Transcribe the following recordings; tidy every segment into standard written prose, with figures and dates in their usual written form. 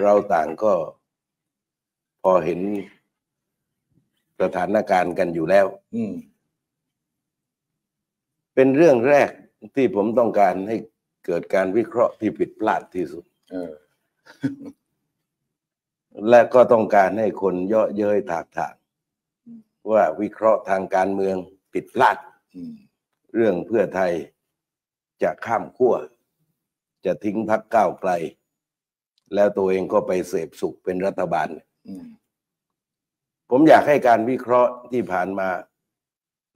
เราต่างก็พอเห็นสถานการณ์กันอยู่แล้วเป็นเรื่องแรกที่ผมต้องการให้เกิดการวิเคราะห์ที่ผิดพลาดที่สุดและก็ต้องการให้คนเยาะเย้ยถากถางว่าวิเคราะห์ทางการเมืองผิดพลาดเรื่องเพื่อไทยจะข้ามขั้วจะทิ้งพรรคก้าวไกลแล้วตัวเองก็ไปเสพสุขเป็นรัฐบาลผมอยากให้การวิเคราะห์ที่ผ่านมา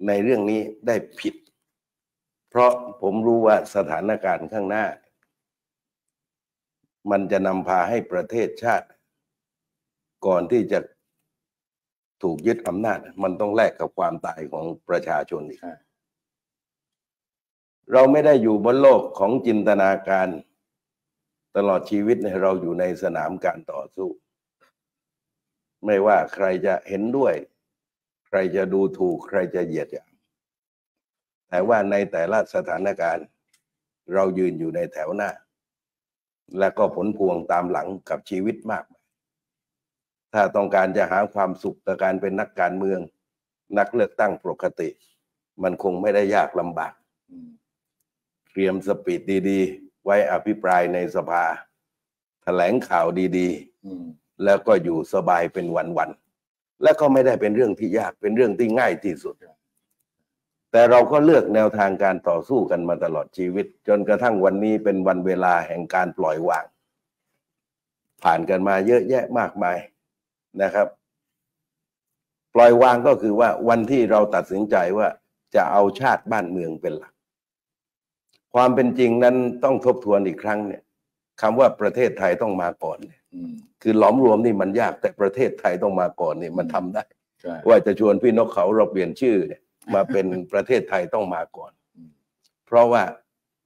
ในเรื่องนี้ได้ผิดเพราะผมรู้ว่าสถานการณ์ข้างหน้ามันจะนำพาให้ประเทศชาติก่อนที่จะถูกยึดอำนาจมันต้องแลกกับความตายของประชาชนอีกเราไม่ได้อยู่บนโลกของจินตนาการตลอดชีวิตเราอยู่ในสนามการต่อสู้ไม่ว่าใครจะเห็นด้วยใครจะดูถูกใครจะเหยียดหยามแต่ว่าในแต่ละสถานการณ์เรายืนอยู่ในแถวหน้าและก็ผลพวงตามหลังกับชีวิตมากถ้าต้องการจะหาความสุขกับการเป็นนักการเมืองนักเลือกตั้งปกติมันคงไม่ได้ยากลำบากเตรียมสปีดดีๆไว้อภิปรายในสภาแถลงข่าวดีๆแล้วก็อยู่สบายเป็นวันๆและก็ไม่ได้เป็นเรื่องที่ยากเป็นเรื่องที่ง่ายที่สุดแต่เราก็เลือกแนวทางการต่อสู้กันมาตลอดชีวิตจนกระทั่งวันนี้เป็นวันเวลาแห่งการปล่อยวางผ่านกันมาเยอะแยะมากมายนะครับปล่อยวางก็คือว่าวันที่เราตัดสินใจว่าจะเอาชาติบ้านเมืองเป็นหลักความเป็นจริงนั้นต้องทบทวนอีกครั้งเนี่ยคำว่าประเทศไทยต้องมาก่อนเนี่ยคือหลอมรวมนี่มันยากแต่ประเทศไทยต้องมาก่อนเนี่ยมันทำได้ว่าจะชวนพี่นกเขาเราเปลี่ยนชื่อเนี่ยมาเป็นประเทศไทยต้องมาก่อนเพราะว่า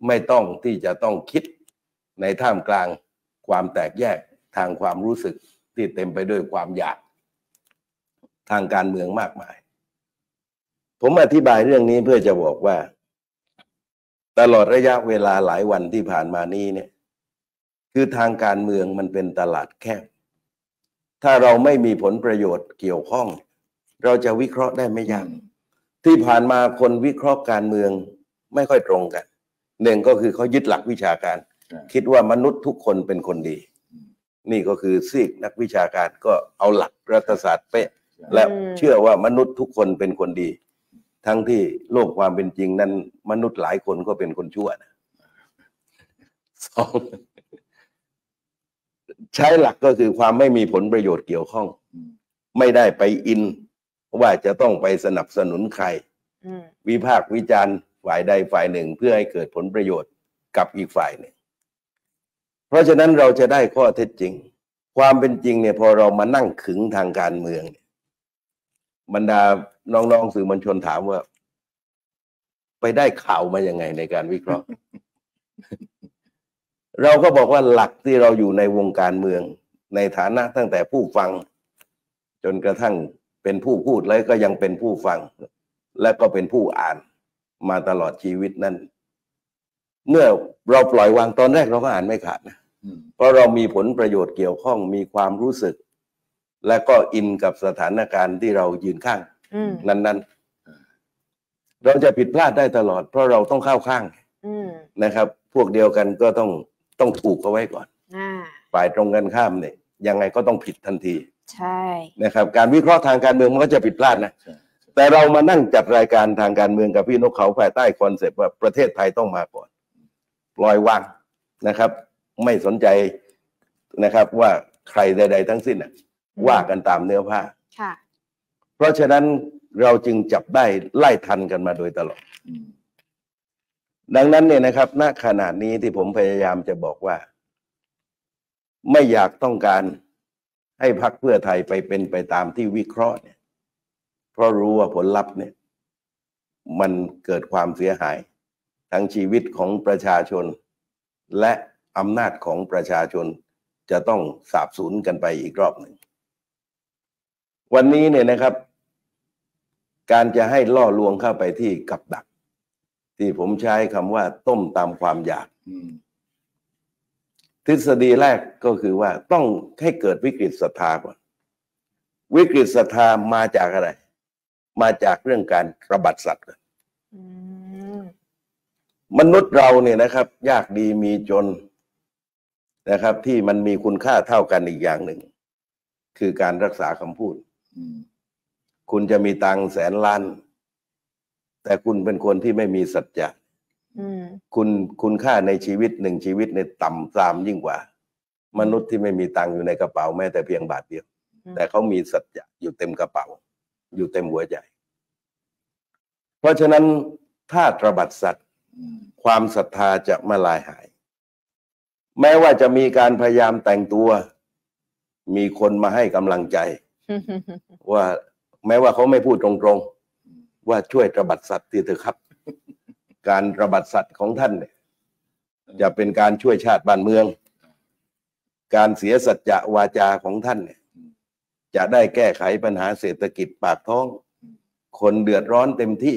ไม่ต้องที่จะต้องคิดในท่ามกลางความแตกแยกทางความรู้สึกที่เต็มไปด้วยความอยากทางการเมืองมากมายผมอธิบายเรื่องนี้เพื่อจะบอกว่าตลอดระยะเวลาหลายวันที่ผ่านมานี้เนี่ยคือทางการเมืองมันเป็นตลาดแคบถ้าเราไม่มีผลประโยชน์เกี่ยวข้องเราจะวิเคราะห์ได้ไม่ยากที่ผ่านมาคนวิเคราะห์การเมืองไม่ค่อยตรงกันหนึ่งก็คือเขายึดหลักวิชาการคิดว่ามนุษย์ทุกคนเป็นคนดีนี่ก็คือซีกนักวิชาการก็เอาหลักรัฐศาสตร์เป๊ะและเชื่อว่ามนุษย์ทุกคนเป็นคนดีทั้งที่โลกความเป็นจริงนั้นมนุษย์หลายคนก็เป็นคนชั่วนะสองใช้หลักก็คือความไม่มีผลประโยชน์เกี่ยวข้องไม่ได้ไปอินว่าจะต้องไปสนับสนุนใครวิพากษ์วิจารณ์ฝ่ายใดฝ่ายหนึ่งเพื่อให้เกิดผลประโยชน์กับอีกฝ่ายหนึ่งเพราะฉะนั้นเราจะได้ข้อเท็จจริงความเป็นจริงเนี่ยพอเรามานั่งขึงทางการเมืองบรรดาน้องๆสื่อมวลชนถามว่าไปได้ข่าวมายังไงในการวิเคราะห์ เราก็บอกว่าหลักที่เราอยู่ในวงการเมืองในฐานะตั้งแต่ผู้ฟังจนกระทั่งเป็นผู้พูดแล้วก็ยังเป็นผู้ฟังและก็เป็นผู้อ่านมาตลอดชีวิตนั้นเมื่อเราปล่อยวางตอนแรกเราก็อ่านไม่ขาดนะเพราะเรามีผลประโยชน์เกี่ยวข้องมีความรู้สึกและก็อินกับสถานการณ์ที่เรายืนข้างนั้นๆเราจะผิดพลาดได้ตลอดเพราะเราต้องเข้าข้างนะครับพวกเดียวกันก็ต้องถูกเอาไว้ก่อนฝ่ายตรงกันข้ามเนี่ยยังไงก็ต้องผิดทันทีใช่นะครับการวิเคราะห์ทางการเมืองมันก็จะผิดพลาดนะแต่เรามานั่งจัดรายการทางการเมืองกับพี่นกเขาภายใต้คอนเซปต์ว่าประเทศไทยต้องมาก่อนปล่อยวางนะครับไม่สนใจนะครับว่าใครใดๆทั้งสิ้นว่ากันตามเนื้อผ้าเพราะฉะนั้นเราจึงจับได้ไล่ทันกันมาโดยตลอดดังนั้นเนี่ยนะครับณขณะนี้ที่ผมพยายามจะบอกว่าไม่อยากต้องการให้พรรคเพื่อไทยไปเป็นไปตามที่วิเคราะห์เนี่ยเพราะรู้ว่าผลลัพธ์เนี่ยมันเกิดความเสียหายทั้งชีวิตของประชาชนและอำนาจของประชาชนจะต้องสาบสูญกันไปอีกรอบหนึ่งวันนี้เนี่ยนะครับการจะให้ล่อลวงเข้าไปที่กับดักที่ผมใช้คำว่าต้มตามความอยาก ทฤษฎีแรกก็คือว่าต้องให้เกิดวิกฤตศรัทธาก่อนวิกฤตศรัทธามาจากอะไรมาจากเรื่องการระบาดสัตว์กันมนุษย์เราเนี่ยนะครับยากดีมีจนนะครับที่มันมีคุณค่าเท่ากันอีกอย่างหนึ่งคือการรักษาคำพูดคุณจะมีตังแสนล้านแต่คุณเป็นคนที่ไม่มีสัจจะคุณค่าในชีวิตหนึ่งชีวิตในต่ำซามยิ่งกว่ามนุษย์ที่ไม่มีตังอยู่ในกระเป๋าแม้แต่เพียงบาทเดียวแต่เขามีสัจจะอยู่เต็มกระเป๋าอยู่เต็มหัวใจเพราะฉะนั้นถ้าตระบัดสัตว์ความศรัทธาจะมาลายหายแม้ว่าจะมีการพยายามแต่งตัวมีคนมาให้กำลังใจว่าแม้ว่าเขาไม่พูดตรงๆว่าช่วยตระบัดสัตว์ทีเถอะครับการตระบัดสัตว์ของท่านเนี่ยจะเป็นการช่วยชาติบ้านเมืองการเสียสัจจะวาจาของท่านเนี่ยจะได้แก้ไขปัญหาเศรษฐกิจปากท้องคนเดือดร้อนเต็มที่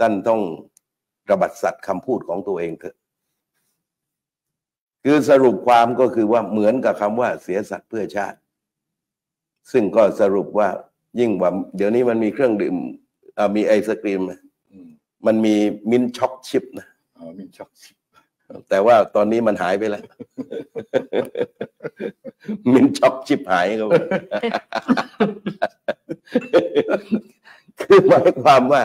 ท่านต้องตระบัดสัตว์คำพูดของตัวเองเถอะคือสรุปความก็คือว่าเหมือนกับคำว่าเสียสัตว์เพื่อชาติซึ่งก็สรุปว่ายิ่งกว่าเดี๋ยวนี้มันมีเครื่องดื่มมีไอศกรีมมันมีมิ้นช็อกชิพนะมิ้นช็อกชิพแต่ว่าตอนนี้มันหายไปแล้วมิ้นช็อกชิพหายก็คือหมายความว่า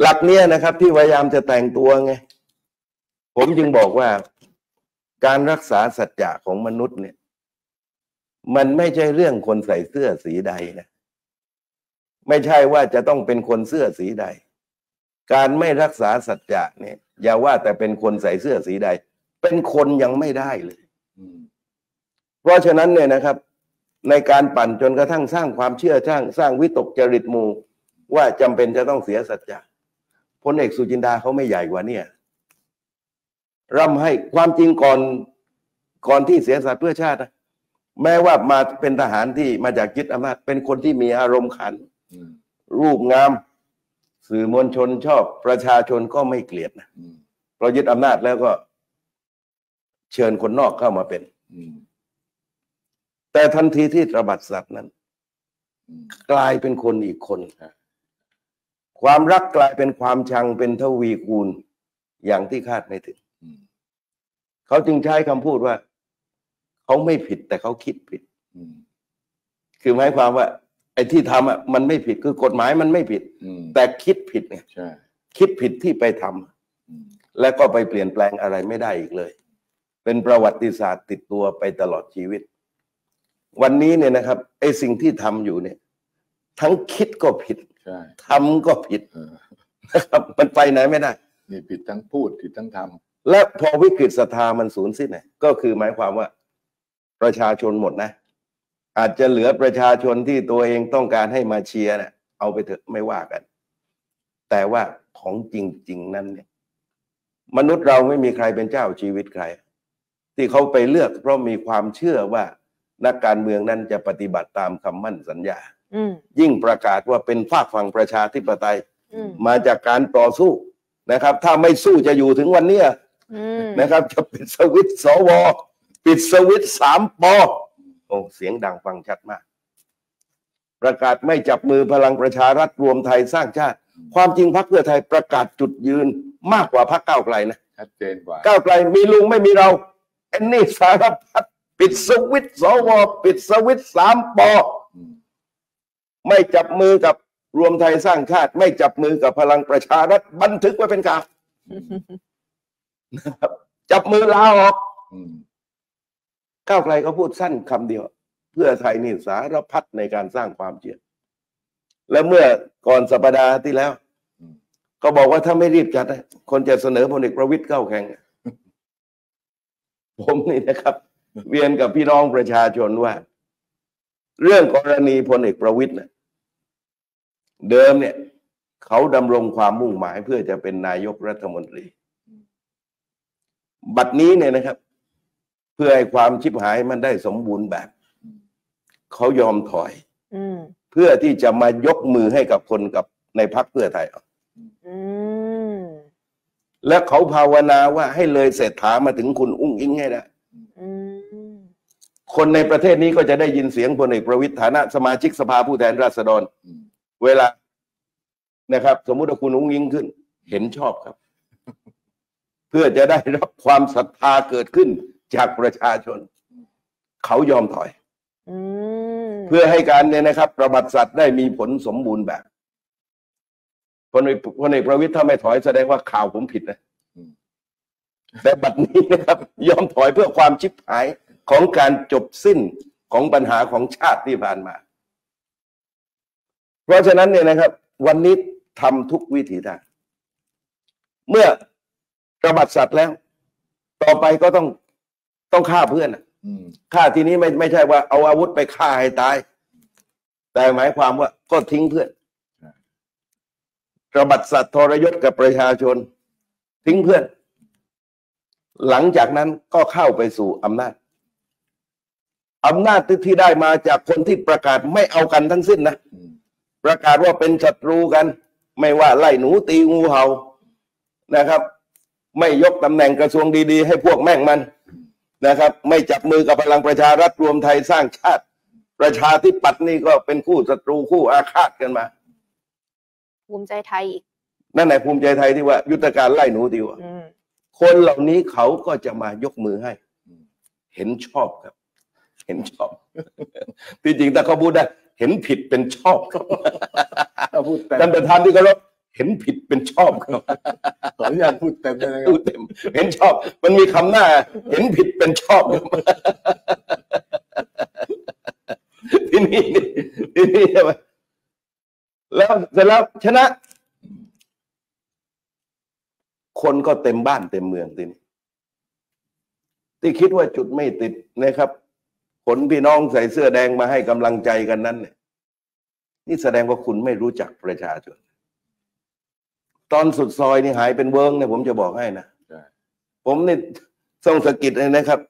หลักเนี้ยนะครับที่พยายามจะแต่งตัวไงผมจึงบอกว่าการรักษาสัจจะของมนุษย์เนี่ยมันไม่ใช่เรื่องคนใส่เสื้อสีใดนะไม่ใช่ว่าจะต้องเป็นคนเสื้อสีใดการไม่รักษาสัจจะเนี่ยอย่าว่าแต่เป็นคนใส่เสื้อสีใดเป็นคนยังไม่ได้เลยเพราะฉะนั้นเนี่ยนะครับในการปั่นจนกระทั่งสร้างความเชื่อสร้างวิตกจริตหมู่ว่าจำเป็นจะต้องเสียสัจจะพลเอกสุจินดาเขาไม่ใหญ่กว่าเนี่ยร่ำให้ความจริงก่อนที่เสียสัจเพื่อชาตินะแม้ว่ามาเป็นทหารที่มาจากยึดอำนาจเป็นคนที่มีอารมณ์ขันรูปงามสื่อมวลชนชอบประชาชนก็ไม่เกลียดนะเพราะยึดอำนาจแล้วก็เชิญคนนอกเข้ามาเป็นแต่ทันทีที่ตระบัดสัตว์นั้นกลายเป็นคนอีกคนความรักกลายเป็นความชังเป็นทวีคูณอย่างที่คาดไม่ถึงเขาจึงใช้คำพูดว่าเขาไม่ผิดแต่เขาคิดผิดคือหมายความว่าไอ้ที่ทำอ่ะมันไม่ผิดคือกฎหมายมันไม่ผิดแต่คิดผิดเนี่ยคิดผิดที่ไปทำแล้วก็ไปเปลี่ยนแปลงอะไรไม่ได้อีกเลยเป็นประวัติศาสตร์ติดตัวไปตลอดชีวิตวันนี้เนี่ยนะครับไอ้สิ่งที่ทำอยู่เนี่ยทั้งคิดก็ผิดทำก็ผิดนะครับมันไปไหนไม่ได้นี่ผิดทั้งพูดผิดทั้งทำและพอวิกฤตศรัทธามันสูญสิ้นเนี่ยก็คือหมายความว่าประชาชนหมดนะอาจจะเหลือประชาชนที่ตัวเองต้องการให้มาเชียร์เนี่ยเอาไปเถอะไม่ว่ากันแต่ว่าของจริงๆนั้นเนี่ยมนุษย์เราไม่มีใครเป็นเจ้าชีวิตใครที่เขาไปเลือกเพราะมีความเชื่อว่านักการเมืองนั้นจะปฏิบัติตามคำมั่นสัญญายิ่งประกาศว่าเป็นฝากฝั่งประชาธิปไตยมาจากการต่อสู้นะครับถ้าไม่สู้จะอยู่ถึงวันนี้นะครับจะปิดสวิตช์สวปิดสวิตช์3 ป.โอ้เสียงดังฟังชัดมากประกาศไม่จับมือพลังประชารัฐรวมไทยสร้างชาติความจริงพรรคเพื่อไทยประกาศจุดยืนมากกว่าพรรคก้าวไกลนะชัดเจนกว่าก้าวไกลมีลุงไม่มีเราไอ้นี่สารพัดปิดสวิตช์สวปิดสวิตช์3 ป.ไม่จับมือกับรวมไทยสร้างชาติไม่จับมือกับพลังประชารัฐบันทึกไว้เป็นข่าวจับมือลาออกก้าวไกลก็พูดสั้นคำเดียวเพื่อไทยนี่สารพัดในการสร้างความเชื่อและเมื่อก่อนสัปดาห์ที่แล้วก็บอกว่าถ้าไม่รีบจัดคนจะเสนอพลเอกประวิตรเข้าแข่งผมนี่นะครับเวียนกับพี่น้องประชาชนว่าเรื่องกรณีพลเอกประวิตรเนี่ยเดิมเนี่ยเขาดำรงความมุ่งหมายเพื่อจะเป็นนายกรัฐมนตรีบัดนี้เนี่ยนะครับเพื่อให้ความชิบหายมันได้สมบูรณ์แบบเขายอมถอยเพื่อที่จะมายกมือให้กับคนกับในพรรคเพื่อไทย และเขาภาวนาว่าให้เลยเศรษฐามาถึงคุณอุ้งอิงให้ได้คนในประเทศนี้ก็จะได้ยินเสียงพลเอกประวิตรฐานะสมาชิกสภาผู้แทนราษฎรเวลานะครับสมมุติว่าคุณอุ้งอิงขึ้นเห็นชอบครับเพื่อจะได้รับความศรัทธาเกิดขึ้นจากประชาชนเขายอมถอยเพื่อให้การเนี่ยนะครับประวัติศาสตร์ได้มีผลสมบูรณ์แบบพลเอกประวิตรถ้าไม่ถอยแสดงว่าข่าวผมผิดนะแต่บัดนี้นะครับยอมถอยเพื่อความชิบหายของการจบสิ้นของปัญหาของชาติที่ผ่านมาเพราะฉะนั้นเนี่ยนะครับวันนี้ทำทุกวิถีทางเมื่อกระบาดสัตว์แล้วต่อไปก็ต้องฆ่าเพื่อนฆ่าทีนี้ไม่ใช่ว่าเอาอาวุธไปฆ่าให้ตายแต่หมายความว่าก็ทิ้งเพื่อนกระบาดสัตว์ทรยศกับประชาชนทิ้งเพื่อนหลังจากนั้นก็เข้าไปสู่อำนาจที่ได้มาจากคนที่ประกาศไม่เอากันทั้งสิ้นนะประกาศว่าเป็นศัตรูกันไม่ว่าไล่หนูตีงูเห่านะครับไม่ยกตำแหน่งกระทรวงดีๆให้พวกแม่งมันนะครับไม่จับมือกับพลังประชารัฐรวมไทยสร้างชาติประชาธิปัตย์นี่ก็เป็นคู่ศัตรูคู่อาฆาตกันมาภูมิใจไทยนั่นแหละภูมิใจไทยที่ว่ายุทธการไล่หนูตีว่าคนเหล่านี้เขาก็จะมายกมือให้เห็นชอบครับเห็นชอบที่จริงแต่เขาพูดได้เห็นผิดเป็นชอบครับท่านประธานที่เคารพเห็นผิดเป็นชอบครับขออนุญาตพูดเต็มเลยนะครับพูดเต็มเห็นชอบมันมีคำหน้าเห็นผิดเป็นชอบที่นี่ใช่ไหมแล้วเสร็จแล้วชนะคนก็เต็มบ้านเต็มเมืองทีนี้ที่คิดว่าจุดไม่ติดนะครับผลพี่น้องใส่เสื้อแดงมาให้กำลังใจกันนั้นเนี่ยนี่แสดงว่าคุณไม่รู้จักประชาชนตอนสุดซอยนี่หายเป็นเวิ้งเนี่ยผมจะบอกให้นะผมนี่ส่งสกิดเลยนะครับ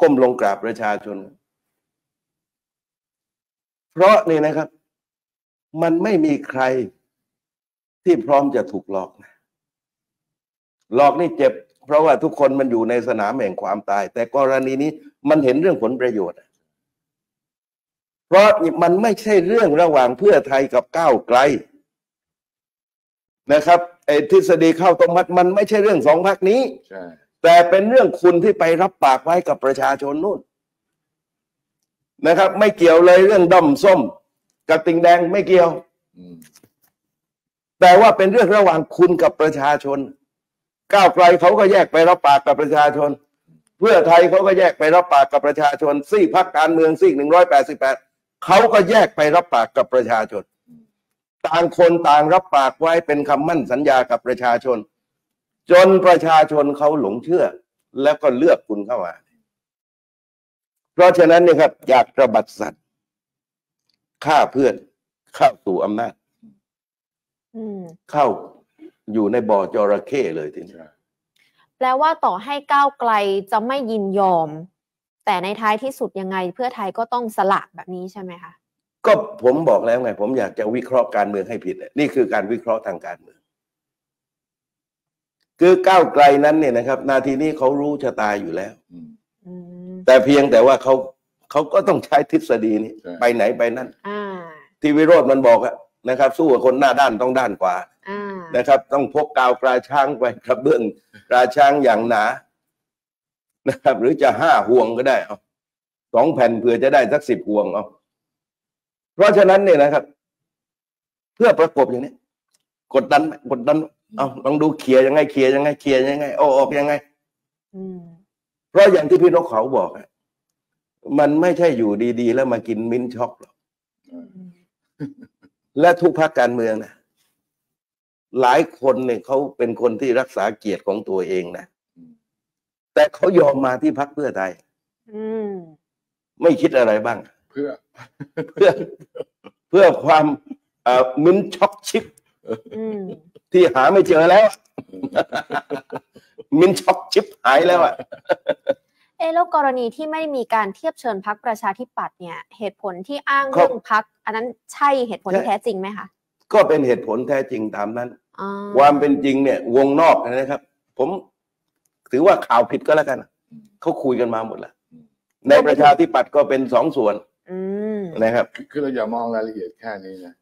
ก้มลงกราบประชาชนเพราะนี่นะครับมันไม่มีใครที่พร้อมจะถูกหลอกนะหลอกนี่เจ็บเพราะว่าทุกคนมันอยู่ในสนามแห่งความตายแต่กรณีนี้มันเห็นเรื่องผลประโยชน์เพราะมันไม่ใช่เรื่องระหว่างเพื่อไทยกับก้าวไกลนะครับไอ้ทฤษฎีข้าวต้มมัดมันไม่ใช่เรื่องสองพรรคนี้แต่เป็นเรื่องคุณที่ไปรับปากไว้กับประชาชนนู่นนะครับไม่เกี่ยวเลยเรื่องด้อมส้มกับติ่งแดงไม่เกี่ยวแต่ว่าเป็นเรื่องระหว่างคุณกับประชาชนก้าวไกลเขาก็แยกไปรับปากกับประชาชนเพื่อไทยเขาก็แยกไปรับปากกับประชาชนซี่พรรคการเมืองซี่188เขาก็แยกไปรับปากกับประชาชนต่างคนต่างรับปากไว้เป็นคำมั่นสัญญากับประชาชนจนประชาชนเขาหลงเชื่อแล้วก็เลือกคุณเข้ามาเพราะฉะนั้นเนี่ยครับอยากกระบาดสัตว์ฆ่าเพื่อนเข้าสู่อำนาจเข้าอยู่ในบ่อจระเข้เลยทีนี้แปลว่าต่อให้ก้าวไกลจะไม่ยินยอมแต่ในท้ายที่สุดยังไงเพื่อไทยก็ต้องสละแบบนี้ใช่ไหมคะก็ผมบอกแล้วไงผมอยากจะวิเคราะห์การเมืองให้ผิดนี่คือการวิเคราะห์ทางการเมืองคือก้าวไกลนั้นเนี่ยนะครับนาทีนี้เขารู้ชะตาอยู่แล้วแต่เพียงแต่ว่าเขาก็ต้องใช้ทฤษฎีนี้ไปไหนไปนั่นที่วิโรจน์มันบอกนะครับสู้กับคนหน้าด้านต้องด้านกว่านะครับต้องพกกาวกราช้างไปกระเบื้องกราช้างอย่างหนานะครับหรือจะ5 ห่วงก็ได้เอา2 แผ่นเพื่อจะได้สัก10 ห่วงเอาเพราะฉะนั้นเนี่ยนะครับเพื่อประกบอย่างนี้กดดันเอาลองดูเคลียร์ยังไงเอาออกยังไงเพราะอย่างที่พี่นกเขาบอกมันไม่ใช่อยู่ดีๆแล้วมากินมิ้นช็อกหรอกและทุกพรรคการเมืองนะหลายคนเนี่ยเขาเป็นคนที่รักษาเกียรติของตัวเองนะแต่เขายอมมาที่พรรคเพื่อไทยไม่คิดอะไรบ้างเพื่อความมิ้นช็อกชิปที่หาไม่เจอแล้วมิ้นช็อกชิปหายแล้วแล้วกรณีที่ไม่มีการเทียบเชิญพรรคประชาธิปัตย์เนี่ยเหตุผลที่อ้างเรื่องพรรคอันนั้นใช่เหตุผลที่แท้จริงไหมคะก็เป็นเหตุผลแท้จริงตามนั้นความเป็นจริงเนี่ยวงนอกนะครับ ผมถือว่าข่าวผิดก็แล้วกันเขาคุยกันมาหมดแล้วในประชาธิปัตย์ก็เป็นสองส่วนนะครับคือเราอย่ามองรายละเอียดแค่นี้นะ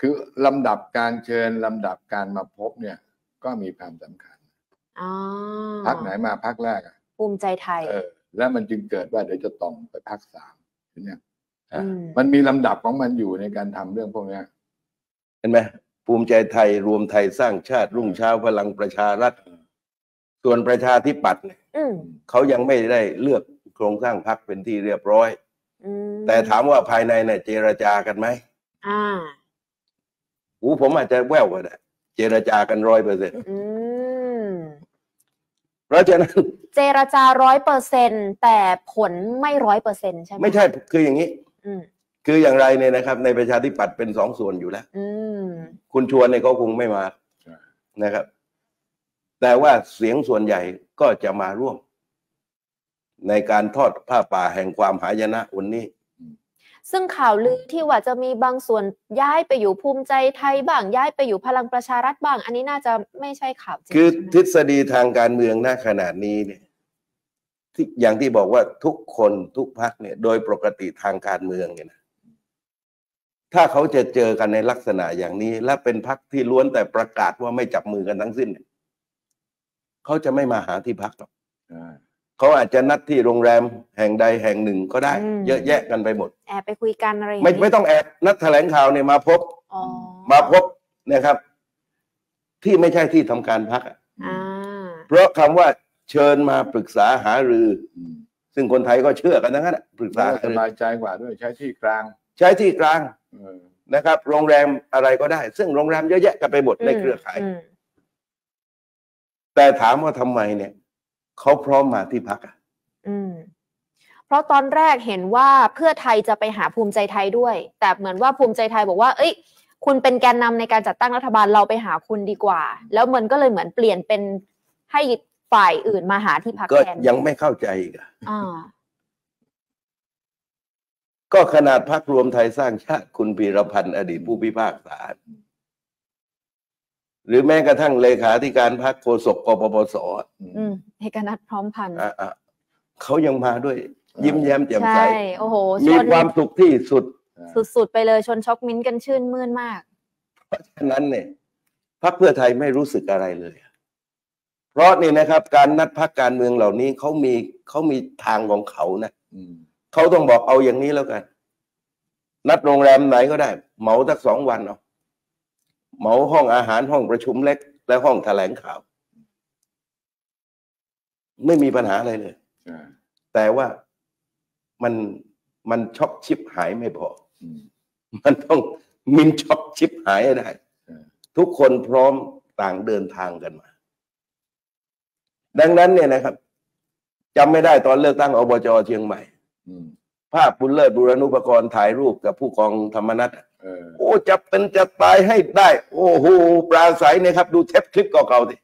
คือลำดับการเชิญลำดับการมาพบเนี่ยก็มีความสำคัญพรรคไหนมาพรรคแรกอ่ะภูมิใจไทยแล้วมันจึงเกิดว่าเดี๋ยวจะต้องไปพรรคสามเนี่ยมันมีลำดับของมันอยู่ในการทำเรื่องพวกนี้เห็นไหมภูมิใจไทยรวมไทยสร้างชาติรุ่งเช้าพลังประชารัฐส่วนประชาธิปัตย์เขายังไม่ได้เลือกโครงสร้างพรรคเป็นที่เรียบร้อยแต่ถามว่าภายในเนี่ยเจรจากันไหมผมอาจจะแววว่าเจรจากัน100%เพราะฉะนั้นเจรจา100%แต่ผลไม่100%ใช่ไหมไม่ใช่คืออย่างนี้คืออย่างไรเนี่ยนะครับในประชาธิปัตย์เป็นสองส่วนอยู่แล้วคุณชวนเนี่ยเขาคงไม่มานะครับแต่ว่าเสียงส่วนใหญ่ก็จะมาร่วมในการทอดผ้าป่าแห่งความหายนะวันนี้ซึ่งข่าวลือที่ว่าจะมีบางส่วนย้ายไปอยู่ภูมิใจไทยบ้างย้ายไปอยู่พลังประชารัฐบ้างอันนี้น่าจะไม่ใช่ข่าวจริงคือทฤษฎีทางการเมืองณขณะนี้เนี่ยที่อย่างที่บอกว่าทุกคนทุกพรรคเนี่ยโดยปกติทางการเมืองเนี่ยนะถ้าเขาจะเจอกันในลักษณะอย่างนี้และเป็นพรรคที่ล้วนแต่ประกาศว่าไม่จับมือกันทั้งสิ้นเขาจะไม่มาหาที่พักหรอกเขาอาจจะนัดที่โรงแรมแห่งใดแห่งหนึ่งก็ได้เยอะแยะกันไปหมดแอบไปคุยกันอะไรไม่ต้องแอบนัดแถลงข่าวเนี่ยมาพบนะครับที่ไม่ใช่ที่ทำการพักเพราะคำว่าเชิญมาปรึกษาหารือซึ่งคนไทยก็เชื่อกันทั้งนั้นปรึกษาสบายใจกว่าด้วยใช้ที่กลางนะครับโรงแรมอะไรก็ได้ซึ่งโรงแรมเยอะแยะกันไปหมดในเครือข่ายแต่ถามว่าทำไมเนี่ยเขาพร้อมมาที่พักเพราะตอนแรกเห็นว่าเพื่อไทยจะไปหาภูมิใจไทยด้วยแต่เหมือนว่าภูมิใจไทยบอกว่าเอ้ยคุณเป็นแกนนำในการจัดตั้งรัฐบาลเราไปหาคุณดีกว่าแล้วมันก็เลยเหมือนเปลี่ยนเป็นให้ฝ่ายอื่นมาหาที่พักแทนยังไม่เข้าใจอีกก็ขนาดพักรวมไทยสร้างชาติคุณพีรพันธ์อดีตผู้พิพากษาหรือแม้กระทั่งเลขาธิการพรรคโฆษกกปปส.เอกนัทพร้อมพันธ์เขายังมาด้วยยิ้มแย้มแจ่มใสโอ้โหมีความสุขที่สุดไปเลยชนช็อกมิ้นกันชื่นมื่นมากเพราะฉะนั้นเนี่ยพรรคเพื่อไทยไม่รู้สึกอะไรเลยเพราะนี่นะครับการนัดพรรคการเมืองเหล่านี้เขามีทางของเขานะเขาต้องบอกเอาอย่างนี้แล้วกันนัดโรงแรมไหนก็ได้เหมาสัก2 วันเอาเหมาห้องอาหารห้องประชุมเล็กและห้องแถลงข่าวไม่มีปัญหาอะไรเลยแต่ว่ามันช็อกชิปหายไม่พอมันต้องมินช็อกชิปหายได้ทุกคนพร้อมต่างเดินทางกันมาดังนั้นเนี่ยนะครับจำไม่ได้ตอนเลือกตั้งอบจ.เชียงใหม่ภาพบุญเลิศบูรณูปกรณ์ถ่ายรูปกับผู้กองธรรมนัสโอ้จะเป็นจะตายให้ได้โอ้โหปราศัยเนี่ยครับดูเทปคลิปเก่าๆดิ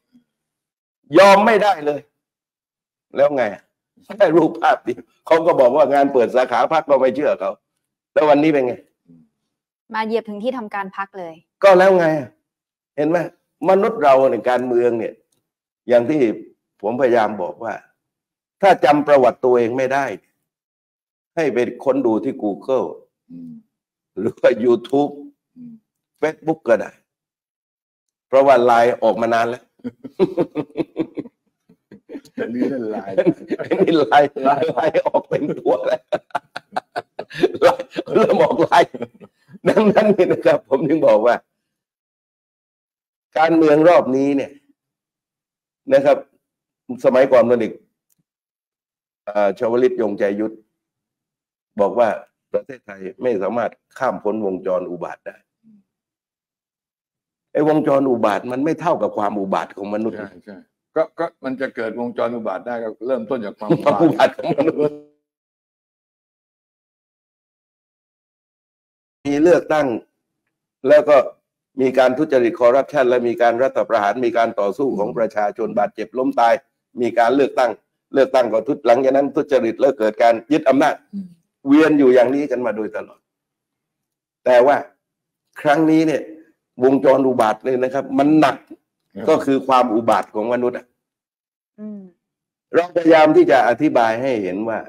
ยอมไม่ได้เลยแล้วไงได้รูปภาพดิเขาก็บอกว่างานเปิดสาขาพรรคเราไม่เชื่อเขาแล้ววันนี้เป็นไงมาเหยียบถึงที่ทำการพรรคเลยก็แล้วไงเห็นไหมมนุษย์เราในการเมืองเนี่ยอย่างที่ผมพยายามบอกว่าถ้าจำประวัติตัวเองไม่ได้ให้ไปค้นดูที่ Google หรือว่า YouTube Facebook ก็ได้เพราะว่าไลน์ออกมานานแล้วนี่ไลน์ไลน์ออกเป็นตัวแล้วเริ่มออกไลน์นั้นนี่นะครับผมถึงบอกว่าการเมืองรอบนี้เนี่ยนะครับสมัยก่อนตอนเด็กชวลิตยงใจยุทธบอกว่าประเทศไทยไม่สามารถข้ามพ้นวงจรอุบาทได้ไอ้วงจรอุบาทมันไม่เท่ากับความอุบาทของมนุษย์ใช่ก็มันจะเกิดวงจรอุบาทได้ก็เริ่มต้นจากความอุบาทของมนุษย์มีเลือกตั้งแล้วก็มีการทุจริตคอร์รัปชันและมีการรัฐประหารมีการต่อสู้ของประชาชนบาดเจ็บล้มตายมีการเลือกตั้งก็ทุจริตหลังจากนั้นทุจริตแล้วเกิดการยึดอำนาจเวียนอยู่อย่างนี้กันมาโดยตลอดแต่ว่าครั้งนี้เนี่ยวงจรอุบาทเลยนะครับมันหนักก็คือความอุบาทของมนุษย์ เราพยายามที่จะอธิบายให้เห็นว่า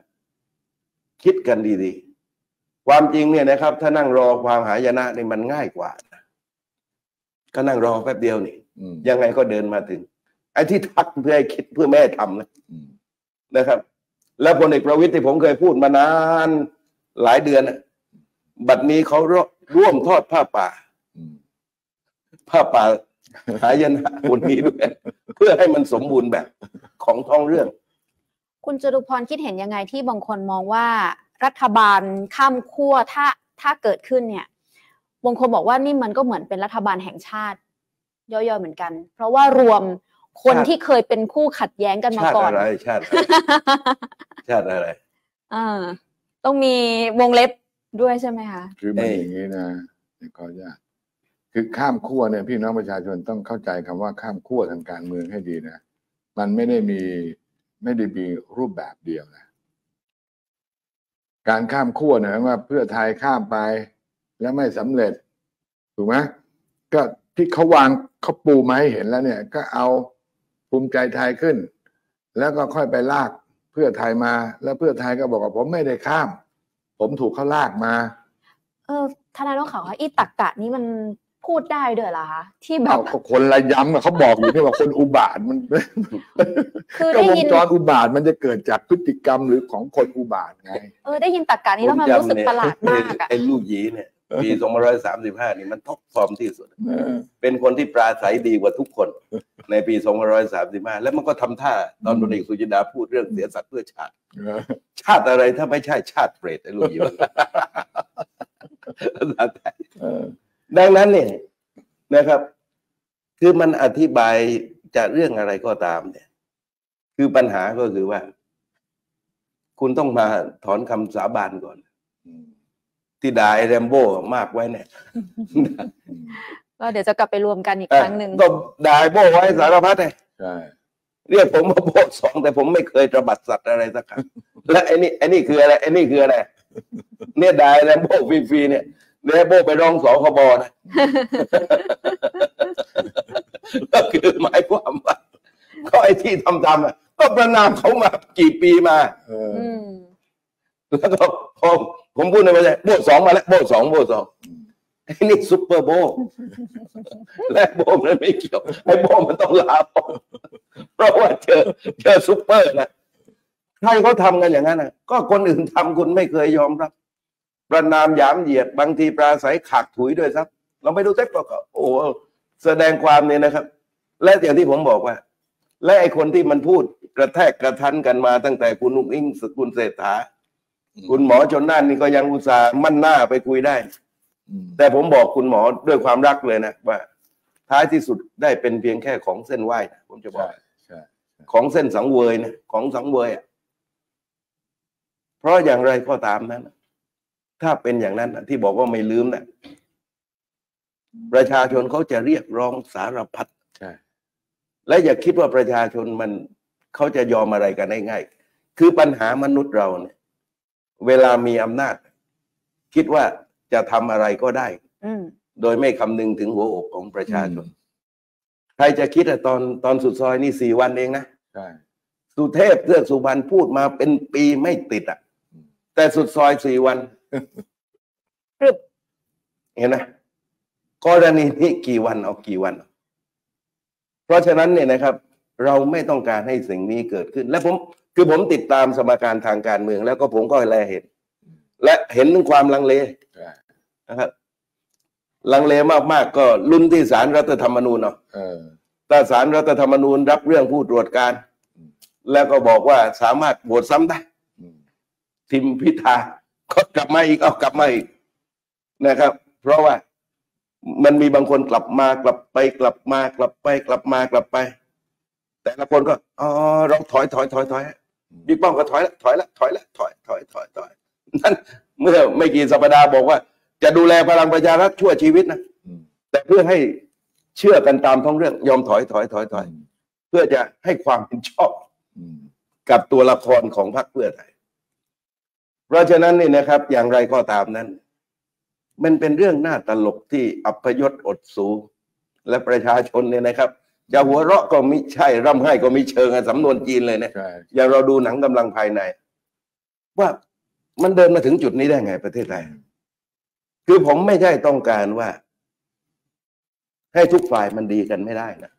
คิดกันดีๆความจริงเนี่ยนะครับถ้านั่งรอความหายนะนี่มันง่ายกว่าก็นั่งรอแป๊บเดียวนี่ยังไงก็เดินมาถึงไอ้ที่ทักเพื่อให้คิดเพื่อแม่ทำนะครับแล้วพลเอกประวิตรที่ผมเคยพูดมานานหลายเดือนบัดนี้เขาร่วมทอดผ้าป่าหายนะวันนี้ด้วยเพื่อให้มันสมบูรณ์แบบของท้องเรื่องคุณจตุพรคิดเห็นยังไงที่บางคนมองว่ารัฐบาลข้ามขั้วถ้าเกิดขึ้นเนี่ยบางคนบอกว่านี่มันก็เหมือนเป็นรัฐบาลแห่งชาติย่อยๆเหมือนกันเพราะว่ารวมคนที่เคยเป็นคู่ขัดแย้งกันมาก่อนชาติอะไรต้องมีวงเล็บด้วยใช่ไหมคะคือมันอย่างนี้นะขออนุญาตคือข้ามขั้วเนี่ยพี่น้องประชาชนต้องเข้าใจคำว่าข้ามขั้วทางการเมืองให้ดีนะมันไม่ได้มีรูปแบบเดียวนะการข้ามขั้วเนี่ยว่าเพื่อไทยข้ามไปแล้วไม่สำเร็จถูกไหมก็ที่เขาปูมาให้เห็นแล้วเนี่ยก็เอาภูมิใจไทยขึ้นแล้วก็ค่อยไปลากเพื่อไทยมาแล้วเพื่อไทยก็บอกว่าผมไม่ได้ข้ามผมถูกเขาลากมาทนายต้องขอว่าอีตักกะนี้มันพูดได้ด้วยเหรอคะที่แบบคนระยำเขาบอกอยู่ที่ว่าคนอุบาทมันคือได้ยินวงจรอุบาทมันจะเกิดจากพฤติกรรมหรือของคนอุบาทไงได้ยินตักกะนี้แล้วมันรู้สึกประหลาดมากไอ้ลูกยีเนี่ยปี2535นี่มันท็อปฟอร์มที่สุดเป็นคนที่ปราศัยดีกว่าทุกคนในปี2535แล้วมันก็ทำท่าตอนพลเอกสุจินดาพูดเรื่องเสียสัตว์เพื่อชาติชาติอะไรถ้าไม่ใช่ชาติเปรตไอ้ลูกยีดังนั้นเนี่ยนะครับคือมันอธิบายจากเรื่องอะไรก็ตามเนี่ยคือปัญหาก็คือว่าคุณต้องมาถอนคำสาบานก่อนที่ด่าแรมโบ้มากไว้เนี่ยก็เดี๋ยวจะกลับไปรวมกันอีกครั้งหนึ่งก็ด่าโบ้ไว้สารพัดเลยเรียกผมว่าโบ้สองแต่ผมไม่เคยตระบัดสัตว์อะไรสักครั้งและไอ้นี่คืออะไรไอ้นี่คืออะไรเนี่ยด่าแรมโบ้ฟรีๆเนี่ยแม่โบไปร้องสคบนะก็คือหมายความว่าก็ไอ้ที่ทำอ่ะก็ประนามเขามากี่ปีมาแล้วก็ผมพูดในประเด็นโบสองมาแล้วโบสองไอ้นี่ซุปเปอร์โบและโบมันไม่เกี่ยวไอ้โบมันต้องลาออกเพราะว่าเจอซุปเปอร์นะใครเขาทำกันอย่างนั้นนะก็คนอื่นทำคุณไม่เคยยอมรับประนามหยามเหยียดบางทีปราศัยขากถุยด้วยครับเราไม่รู้จักก็โอ้แสดงความเนี่ยนะครับและอย่างที่ผมบอกว่าและไอคนที่มันพูดกระแทกกระทันกันมาตั้งแต่คุณนุ๊กอิงสกุลเศรษฐาคุณหมอชนน่านนี่ก็ยังอุตส่าห์มั่นหน้าไปคุยได้แต่ผมบอกคุณหมอด้วยความรักเลยนะว่าท้ายที่สุดได้เป็นเพียงแค่ของเส้นไหว้นะผมจะบอกของเส้นสังเวยนะของสังเวยเพราะอย่างไรก็ตามนั้นถ้าเป็นอย่างนั้นที่บอกว่าไม่ลืมนะประชาชนเขาจะเรียกร้องสารพัดและอย่าคิดว่าประชาชนมันเขาจะยอมอะไรกันได้ง่ายคือปัญหามนุษย์เราเนี่ยเวลามีอำนาจคิดว่าจะทำอะไรก็ได้โดยไม่คำนึงถึงหัวอกของประชาชนใครจะคิดอะตอนสุดซอยนี่4 วันเองนะสุเทพเทือกสุบรรณพูดมาเป็นปีไม่ติดอะแต่สุดซอย4 วันเห็นไหมกรณีนี้กี่วันเพราะฉะนั้นเนี่ยนะครับเราไม่ต้องการให้สิ่งนี้เกิดขึ้นและผมติดตามสมการทางการเมืองแล้วก็ผมก็แลเห็นและเห็นถึงความลังเลนะครับลังเลมากๆก็ลุ้นที่ศาลรัฐธรรมนูญเนาะแต่ศาลรัฐธรรมนูญรับเรื่องผู้ตรวจการแล้วก็บอกว่าสามารถโหวตซ้ำได้ทิมพิธาก็กลับมาอีกกลับมาอีกนะครับเพราะว่ามันมีบางคนกลับไปแต่ละคนก็เราถอยบิ๊กป้อมก็ถอยละนั่นเมื่อไม่กี่สัปดาห์บอกว่าจะดูแลพลังประชารัฐชั่วชีวิตนะแต่เพื่อให้เชื่อกันตามท้องเรื่องยอมถอยเพื่อจะให้ความเห็นชอบกับตัวละครของพรรคเพื่อไทยเพราะฉะนั้นนี่นะครับอย่างไรก็ตามนั้นมันเป็นเรื่องน่าตลกที่อัปยศอดสูและประชาชนเนี่ยนะครับ จะหัวเราะก็ไม่ใช่ร่ำไห้ก็ไม่เชิงสำนวนจีนเลยนะอย่างเราดูหนังกำลังภายในว่ามันเดินมาถึงจุดนี้ได้ไงประเทศไทยคือผมไม่ใช่ต้องการว่าให้ทุกฝ่ายมันดีกันไม่ได้นะ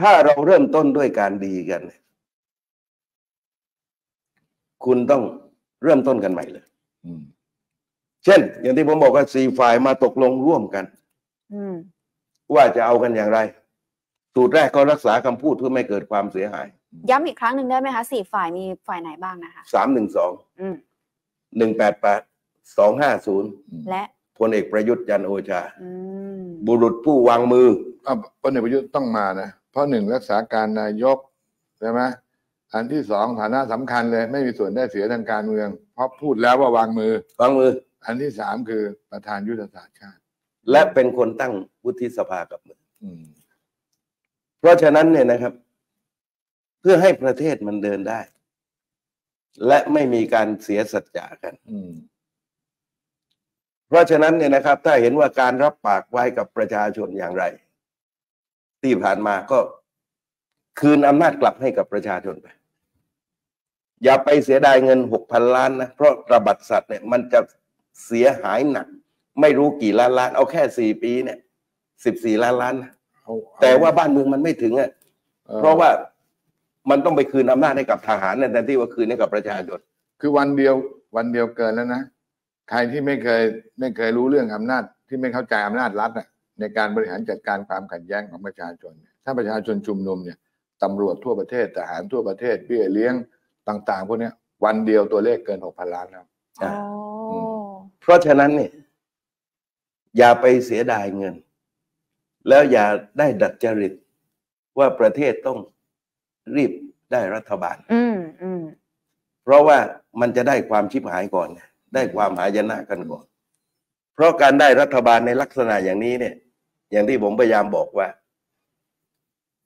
ถ้าเราเริ่มต้นด้วยการดีกันคุณต้องเริ่มต้นกันใหม่เลยเช่นอย่างที่ผมบอกว่าสี่ฝ่ายมาตกลงร่วมกันว่าจะเอากันอย่างไรสูตรแรกก็รักษาคำพูดเพื่อไม่เกิดความเสียหายย้ำอีกครั้งหนึ่งได้ไหมคะสี่ฝ่ายมีฝ่ายไหนบ้างนะคะ312188250และพลเอกประยุทธ์จันทร์โอชาบุรุษผู้วางมือพลเอกประยุทธ์ต้องมานะเพราะหนึ่งรักษาการนายกใช่ไหมอันที่สองฐานะสำคัญเลยไม่มีส่วนได้เสียทางการเมืองเพราะพูดแล้วว่าวางมืออันที่สามคือประธานยุทธศาสตร์ชาติและเป็นคนตั้งวุฒิสภากับมือเพราะฉะนั้นเนี่ยนะครับเพื่อให้ประเทศมันเดินได้และไม่มีการเสียสัจจะกันเพราะฉะนั้นเนี่ยนะครับถ้าเห็นว่าการรับปากไว้กับประชาชนอย่างไรที่ผ่านมาก็คืนอำนาจกลับให้กับประชาชนไปอย่าไปเสียดายเงิน 6,000 ล้านนะเพราะตราบัตรสัตว์เนี่ยมันจะเสียหายหนักไม่รู้กี่ล้านล้านเอาแค่4 ปีเนี่ย14 ล้านล้านนะแต่ว่าบ้านเมืองมันไม่ถึงอ่ะเพราะว่ามันต้องไปคืนอำนาจให้กับทหารเนี่ยแทนที่ว่าคืนให้กับประชาชนคือวันเดียวเกินแล้วนะใครที่ไม่เคยรู้เรื่องอำนาจที่ไม่เข้าใจอำนาจรัฐในการบริหารจัดการความขัดแย้งของประชาชนถ้าประชาชนชุมนุมเนี่ยตำรวจทั่วประเทศทหารทั่วประเทศเบี้ยเลี้ยงต่างๆพวกนี้วันเดียวตัวเลขเกิน 6,000 ล้านแล้วเพราะฉะนั้นเนี่ยอย่าไปเสียดายเงินแล้วอย่าได้ดัดจริตว่าประเทศต้องรีบได้รัฐบาลเพราะว่ามันจะได้ความชิบหายก่อนได้ความหายนะกันก่อนเพราะการได้รัฐบาลในลักษณะอย่างนี้เนี่ยอย่างที่ผมพยายามบอกว่า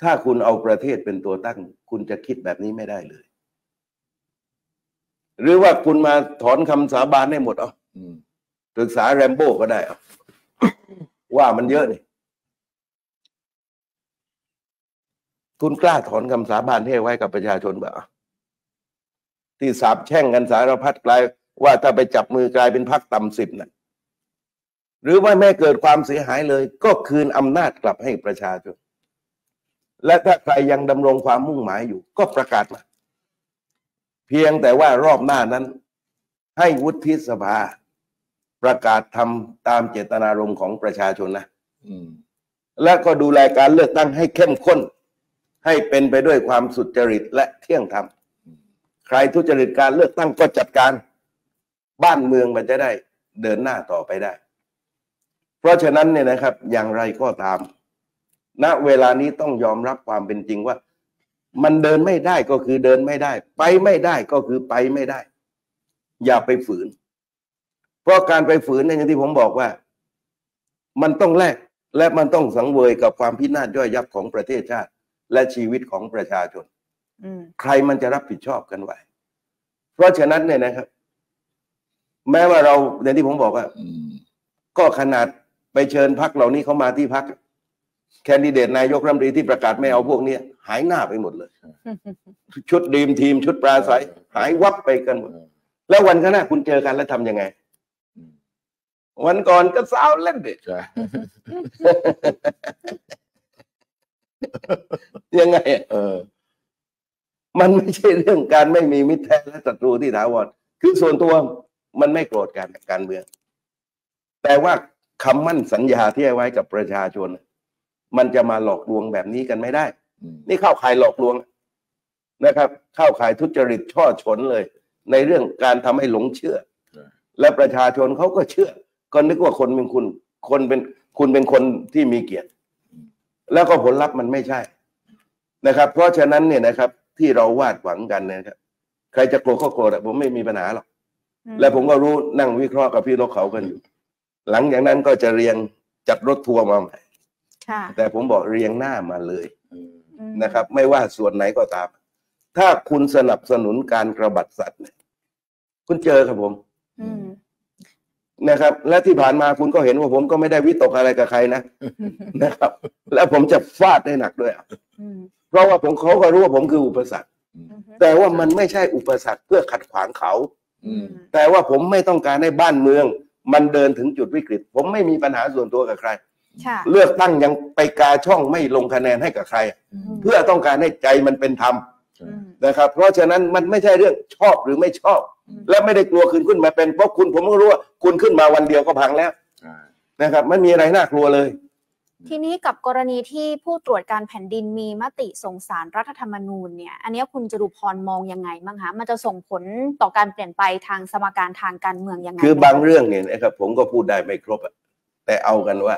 ถ้าคุณเอาประเทศเป็นตัวตั้งคุณจะคิดแบบนี้ไม่ได้เลยหรือว่าคุณมาถอนคำสาบานให้หมดศึกษาแรมโบ้ก็ได้ว่ามันเยอะนี่คุณกล้าถอนคำสาบานให้ไว้กับประชาชนแบบที่สาบแช่งกันสารพัดกลายว่าถ้าไปจับมือกลายเป็นพรรคต่ำ10นะหรือว่าไม่เกิดความเสียหายเลยก็คืนอำนาจกลับให้ประชาชนและถ้าใครยังดำรงความมุ่งหมายอยู่ก็ประกาศมาเพียงแต่ว่ารอบหน้านั้นให้วุฒิสภาประกาศทำตามเจตนารมณ์ของประชาชนนะและก็ดูแลการเลือกตั้งให้เข้มข้นให้เป็นไปด้วยความสุจริตและเที่ยงธรรมใครทุจริตการเลือกตั้งก็จัดการบ้านเมืองมันจะได้เดินหน้าต่อไปได้เพราะฉะนั้นเนี่ยนะครับอย่างไรก็ตามณเวลานี้ต้องยอมรับความเป็นจริงว่ามันเดินไม่ได้ก็คือเดินไม่ได้ไปไม่ได้ก็คือไปไม่ได้อย่าไปฝืนเพราะการไปฝืนเนี่ยอย่างที่ผมบอกว่ามันต้องแลกและมันต้องสังเวยกับความพินาศย่อยยับของประเทศชาติและชีวิตของประชาชนใครมันจะรับผิดชอบกันไหวเพราะฉะนั้นเนี่ยนะครับแม้ว่าเราอย่างที่ผมบอกว่าก็ขนาดไปเชิญพรรคเหล่านี้เขามาที่พรรคแคนดิเดตนายกรัฐมนตรีที่ประกาศไม่เอาพวกนี้หายหน้าไปหมดเลยชุดดีมทีมชุดปราศัยหายวับไปกันหมดแล้ววันข้างหน้าคุณเจอกันแล้วทำยังไงวันก่อนก็สาวเล่นเด็กยังไงมันไม่ใช่เรื่องการไม่มีมิตรแท้และศัตรูที่ถาวรคือส่วนตัวมันไม่โกรธกันการเมืองแต่ว่าคำมั่นสัญญาที่ให้ไว้กับประชาชนมันจะมาหลอกลวงแบบนี้กันไม่ได้นี่เข้าข่ายหลอกลวงนะครับเข้าข่ายทุจริตช่อฉนเลยในเรื่องการทำให้หลงเชื่อและประชาชนเขาก็เชื่อก็นึกว่าคนเป็นคุณเป็นคนที่มีเกียรติแล้วก็ผลลัพธ์มันไม่ใช่นะครับเพราะฉะนั้นเนี่ยนะครับที่เราวาดหวังกันนะครับใครจะโกรธก็โกรธผมไม่มีปัญหาหรอกและผมก็รู้นั่งวิเคราะห์กับพี่นกเขากันอยู่หลังจากนั้นก็จะเรียงจัดรถทัวร์มาใหม่แต่ผมบอกเรียงหน้ามาเลยนะครับไม่ว่าส่วนไหนก็ตามถ้าคุณสนับสนุนการกระบาดสัตว์เนี่ยคุณเจอครับผม นะครับและที่ผ่านมาคุณก็เห็นว่าผมก็ไม่ได้วิตกอะไรกับใครนะนะครับและผมจะฟาดได้หนักด้วยเพราะว่าผมเขาก็รู้ว่าผมคืออุปสรรคแต่ว่ามันไม่ใช่อุปสรรคเพื่อขัดขวางเขาแต่ว่าผมไม่ต้องการให้บ้านเมืองมันเดินถึงจุดวิกฤตผมไม่มีปัญหาส่วนตัวกับใครเลือกตั้งยังไปกาช่องไม่ลงคะแนนให้กับใครเพื่อต้องการให้ใจมันเป็นธรรมนะครับเพราะฉะนั้นมันไม่ใช่เรื่องชอบหรือไม่ชอบและไม่ได้กลัวขึ้นมาเป็นเพราะคุณผมก็รู้ว่าคุณขึ้นมาวันเดียวก็พังแล้วนะครับไม่มีอะไรน่ากลัวเลยทีนี้กับกรณีที่ผู้ตรวจการแผ่นดินมีมติส่งสารรัฐธรรมนูญเนี่ยอันนี้คุณจตุพรมองยังไงบ้างคะมันจะส่งผลต่อการเปลี่ยนไปทางสมการทางการเมืองยังไงคือบางเรื่องเนี่ยนะครับผมก็พูดได้ไม่ครบแต่เอากันว่า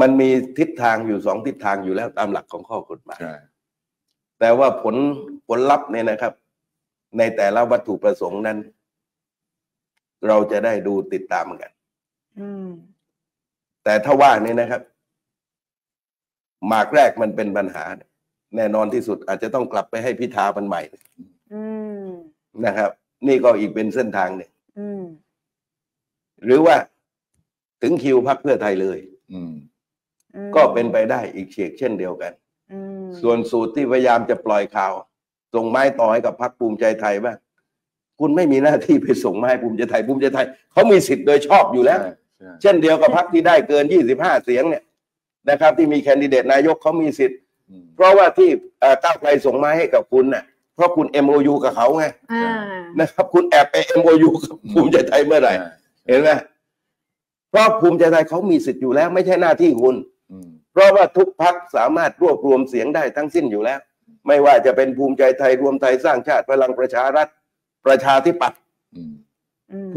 มันมีทิศทางอยู่สองทิศทางอยู่แล้วตามหลักของข้อกฎหมายแต่ว่าผลลัพธ์เนี่ยนะครับในแต่ละวัตถุประสงค์นั้นเราจะได้ดูติดตามกันแต่ถ้าว่านี่นะครับหมากแรกมันเป็นปัญหาแน่นอนที่สุดอาจจะต้องกลับไปให้พิธามันใหม่นะครับนี่ก็อีกเป็นเส้นทางหนึ่งหรือว่าถึงคิวพรรคเพื่อไทยเลยก็เป็นไปได้อีกเฉกเช่นเดียวกันส่วนสูตรที่พยายามจะปล่อยข่าวส่งไม้ต่อให้กับพรรคภูมิใจไทยบ้างคุณไม่มีหน้าที่ไปส่งไม้ภูมิใจไทยเขามีสิทธิ์โดยชอบอยู่แล้วเช่นเดียวกับพรรคที่ได้เกิน25เสียงเนี่ยนะครับที่มีแคนดิเดตนายกเขามีสิทธิ์เพราะว่าที่ก้าวไกลส่งไม้ให้กับคุณน่ะเพราะคุณ MOU กับเขาไงนะครับคุณแอบไป MOU กับภูมิใจไทยเมื่อไหร่เห็นไหมเพราะภูมิใจไทยเขามีสิทธิ์อยู่แล้วไม่ใช่หน้าที่คุณเพราะว่าทุกพรรคสามารถรวบรวมเสียงได้ทั้งสิ้นอยู่แล้วไม่ว่าจะเป็นภูมิใจไทยรวมไทยสร้างชาติพลังประชารัฐประชาธิปัตย์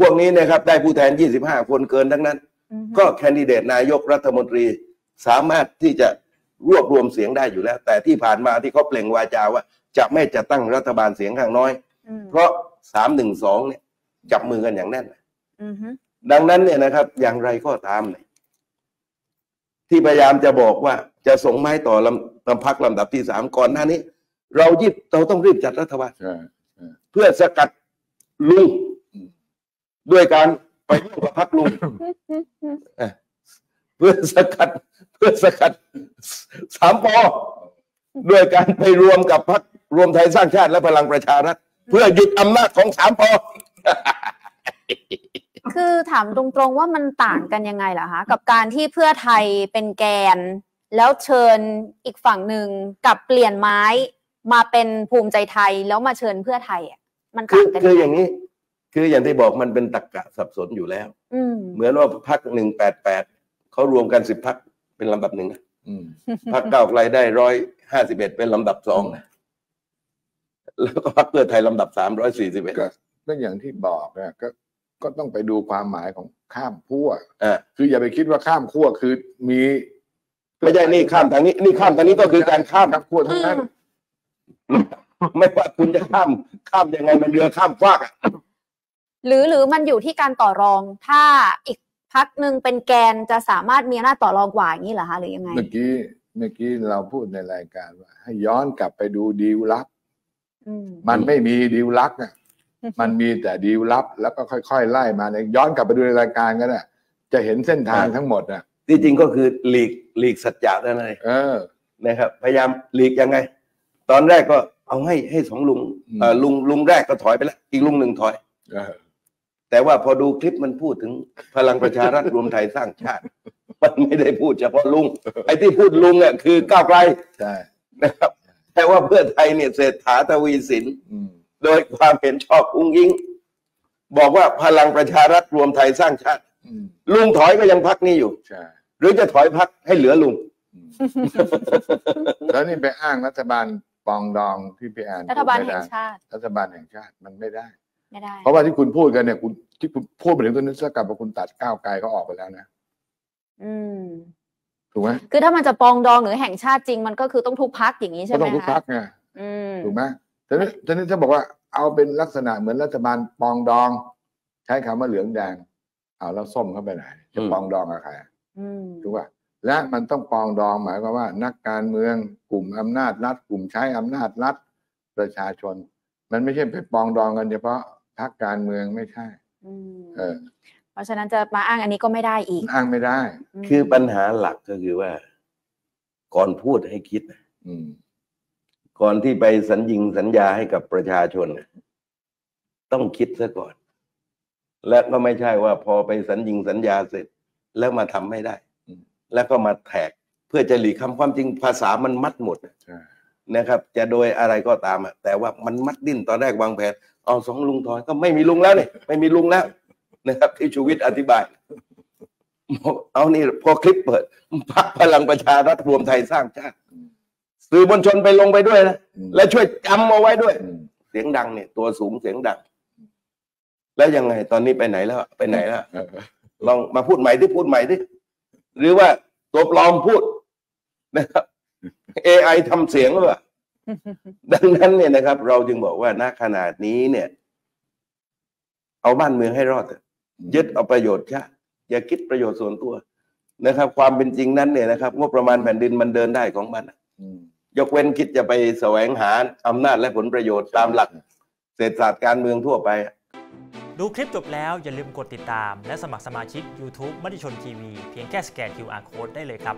พวกนี้นะครับได้ผู้แทน25คนเกินทั้งนั้นก็แคนดิเดตนายกรัฐมนตรีสามารถที่จะรวบรวมเสียงได้อยู่แล้วแต่ที่ผ่านมาที่เขาเปล่งวาจาว่าจะไม่จัดตั้งรัฐบาลเสียงข้างน้อยเพราะ312เนี่ยจับมือกันอย่างแน่นดังนั้นเนี่ยนะครับอย่างไรก็ตามเนี่ยที่พยายามจะบอกว่าจะส่งไม้ต่อลำพักลำดับที่3ก่อนหน้านี้เราต้องรีบจัดรัฐบาลเพื่อสกัดลุงด้วยการไปร่วมกับพรรคลุงเพื่อสกัด3 ป.ด้วยการไปรวมกับพรรครวมไทยสร้างชาติและพลังประชารัฐเพื่อหยุดอำนาจของ3 ป.คือถามตรงๆว่ามันต่างกันยังไงล่ะคะกับการที่เพื่อไทยเป็นแกนแล้วเชิญอีกฝั่งหนึ่งกับเปลี่ยนไม้มาเป็นภูมิใจไทยแล้วมาเชิญเพื่อไทยอ่ะมันต่างกันคืออย่างนี้คืออย่างที่บอกมันเป็นตรรกะสับสนอยู่แล้วเหมือนว่าพรรค188เขารวมกัน10พรรคเป็นลำดับ1นะพรรคก้าวไกลได้151เป็นลำดับ2นะแล้วก็พรรคเพื่อไทยลำดับ341ก็อย่างที่บอกนะก็ต้องไปดูความหมายของข้ามขั้วคืออย่าไปคิดว่าข้ามขั้วคือมีไม่ใช่นี่ข้ามทางนี้นี่ข้ามทางนี้ก็คือการข้ามขั้วทั้งนั้นไม่ว่าคุณจะข้ามยังไงมันเรือข้ามฟากอ่ะหรือมันอยู่ที่การต่อรองถ้าอีกพรรคหนึ่งเป็นแกนจะสามารถมีหน้าต่อรองกว่าอย่างนี้เหรอคะหรือยังไงเมื่อกี้เราพูดในรายการว่าให้ย้อนกลับไปดูดีลลับมันไม่มีดีลลับอ่ะมันมีแต่ดีลลับแล้วก็ค่อยๆไล่มาเนี่ยย้อนกลับไปดูในรายการก็ได้จะเห็นเส้นทางทั้งหมดอ่ะที่จริงก็คือหลีกสัจจะนั่นเองนะครับพยายามหลีกยังไงตอนแรกก็เอาให้สองลุงลุงแรกก็ถอยไปแล้วอีกลุงหนึ่งถอยแต่ว่าพอดูคลิปมันพูดถึงพลังประชารัฐรวมไทยสร้างชาติมันไม่ได้พูดเฉพาะลุงไอ้ที่พูดลุงเนี่ยคือก้าวไกลใช่นะครับแต่ว่าเพื่อไทยเนี่ยเศรษฐาทวีสินโดยความเห็นชอบอุ้งอิงบอกว่าพลังประชารัฐรวมไทยสร้างชาติลุงถอยก็ยังพรรคนี้อยู่หรือจะถอยพรรคให้เหลือลุงแล้วนี่ไปอ้างรัฐบาลปองดองที่พี่แอนรัฐบาลแห่งชาติมันไม่ได้เพราะว่าที่คุณพูดกันเนี่ยคุณที่คุณพูดไปถึงตัวนี้เท่ากับว่าคุณตัดก้าวไกลเขาออกไปแล้วนะถูกไหมคือถ้ามันจะปองดองหรือแห่งชาติจริงมันก็คือต้องทุกพรรคอย่างนี้ใช่ไหมคะต้องทุกพรรคไงถูกไหมทีนี้ถ้าบอกว่าเอาเป็นลักษณะเหมือนรัฐบาลปองดองใช้คำว่าเหลืองแดงเอาแล้วส้มเข้าไปไหนจะปองดองกับใครถูกป่ะและมันต้องปองดองหมายความว่านักการเมืองกลุ่มอำนาจรัฐกลุ่มใช้อำนาจรัฐประชาชนมันไม่ใช่ไปปองดองกันเฉพาะพรรคการเมืองไม่ใช่ เพราะฉะนั้นจะมาอ้างอันนี้ก็ไม่ได้อีกอ้างไม่ได้คือปัญหาหลักก็คือว่าก่อนพูดให้คิดก่อนที่ไปสัญญาให้กับประชาชนต้องคิดซะก่อนและก็ไม่ใช่ว่าพอไปสัญญาเสร็จแล้วมาทำไม่ได้แล้วก็มาแท็กเพื่อจะหลีกคำความจริงภาษามันมัดหมดนะครับจะโดยอะไรก็ตามแต่ว่ามันมัดดิ้นตอนแรกวางแผนเอาสองลุงถอยก็ไม่มีลุงแล้วเนี่ยไม่มีลุงแล้วนะครับที่ชูวิทย์อธิบายเอานี่พอคลิปเปิดพรรคพลังประชารัฐรวมไทยสร้างชาติสื่อมวลชนไปลงไปด้วยนะและช่วยจำเอาไว้ด้วยเสียงดังเนี่ยตัวสูงเสียงดังแล้วยังไงตอนนี้ไปไหนแล้วไปไหนแล้วลองมาพูดใหม่ที่พูดใหม่ที่หรือว่าตัวปลอมพูดนะครับ AI ทำเสียงหรือเปล่าดังนั้นเนี่ยนะครับเราจึงบอกว่าณขนาดนี้เนี่ยเอาบ้านเมืองให้รอดยึดเอาประโยชน์ชาติอย่าคิดประโยชน์ส่วนตัวนะครับความเป็นจริงนั้นเนี่ยนะครับงบประมาณแผ่นดินมันเดินได้ของมันยกเว้นคิดจะไปแสวงหาอำนาจและผลประโยชน์ตามหลักเศรษฐศาสตร์การเมืองทั่วไปดูคลิปจบแล้วอย่าลืมกดติดตามและสมัครสมาชิก YouTube มติชนทีวีเพียงแค่สแกน QR Code ได้เลยครับ